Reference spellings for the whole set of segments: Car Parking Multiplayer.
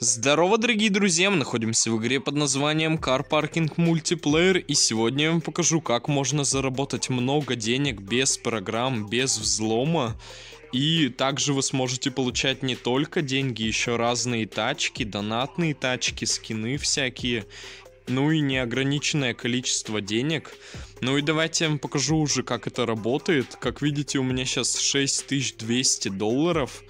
Здорово, дорогие друзья, мы находимся в игре под названием Car Parking Multiplayer, и сегодня я вам покажу, как можно заработать много денег без программ, без взлома. И также вы сможете получать не только деньги, еще разные тачки, донатные тачки, скины всякие, ну и неограниченное количество денег. Ну и давайте я вам покажу уже, как это работает. Как видите, у меня сейчас 6200 долларов.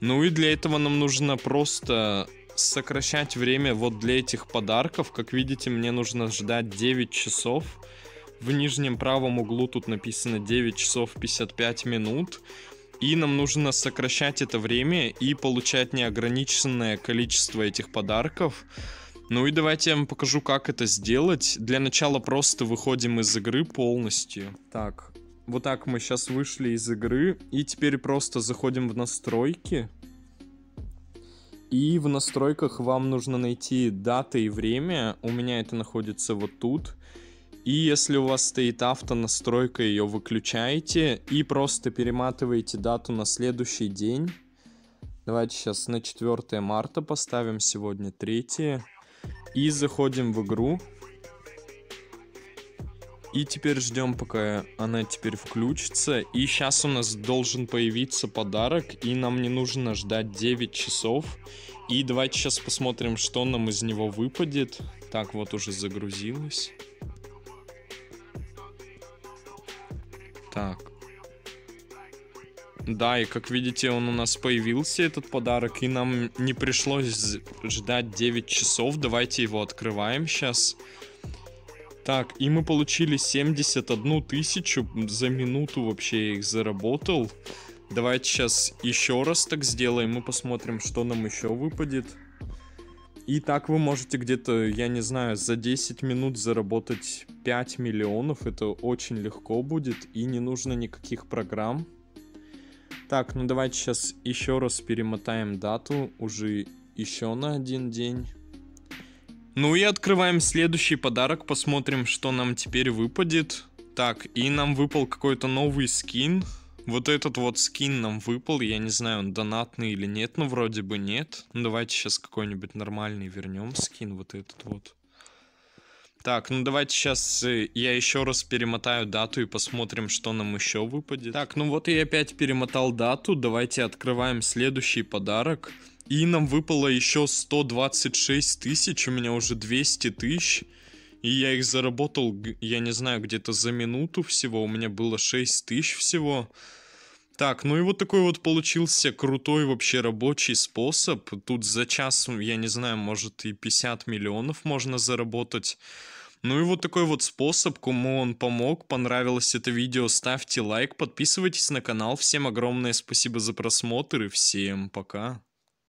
Ну и для этого нам нужно просто сокращать время вот для этих подарков. Как видите, мне нужно ждать 9 часов. В нижнем правом углу тут написано 9 часов 55 минут. И нам нужно сокращать это время и получать неограниченное количество этих подарков. Ну и давайте я вам покажу, как это сделать. Для начала просто выходим из игры полностью. Так, вот так мы сейчас вышли из игры. И теперь просто заходим в настройки. И в настройках вам нужно найти даты и время. У меня это находится вот тут. И если у вас стоит автонастройка, ее выключаете. И просто перематываете дату на следующий день. Давайте сейчас на 4 марта поставим, сегодня 3. И заходим в игру. И теперь ждем, пока она теперь включится. И сейчас у нас должен появиться подарок, и нам не нужно ждать 9 часов. И давайте сейчас посмотрим, что нам из него выпадет. Так, вот уже загрузилось. Так. Да, и как видите, он у нас появился, этот подарок, и нам не пришлось ждать 9 часов. Давайте его открываем сейчас. Так, и мы получили 71 тысячу, за минуту вообще я их заработал. Давайте сейчас еще раз так сделаем и посмотрим, что нам еще выпадет. И так вы можете где-то, я не знаю, за 10 минут заработать 5 миллионов. Это очень легко будет и не нужно никаких программ. Так, ну давайте сейчас еще раз перемотаем дату, уже еще на один день. Ну и открываем следующий подарок, посмотрим, что нам теперь выпадет. Так, и нам выпал какой-то новый скин. Вот этот вот скин нам выпал, я не знаю, он донатный или нет, но вроде бы нет. Ну, давайте сейчас какой-нибудь нормальный вернем скин, вот этот вот. Так, ну давайте сейчас я еще раз перемотаю дату и посмотрим, что нам еще выпадет. Так, ну вот я опять перемотал дату, давайте открываем следующий подарок. И нам выпало еще 126 тысяч, у меня уже 200 тысяч. И я их заработал, я не знаю, где-то за минуту всего, у меня было 6 тысяч всего. Так, ну и вот такой вот получился крутой вообще рабочий способ. Тут за час, я не знаю, может и 50 миллионов можно заработать. Ну и вот такой вот способ, кому он помог. Понравилось это видео, ставьте лайк, подписывайтесь на канал. Всем огромное спасибо за просмотр и всем пока.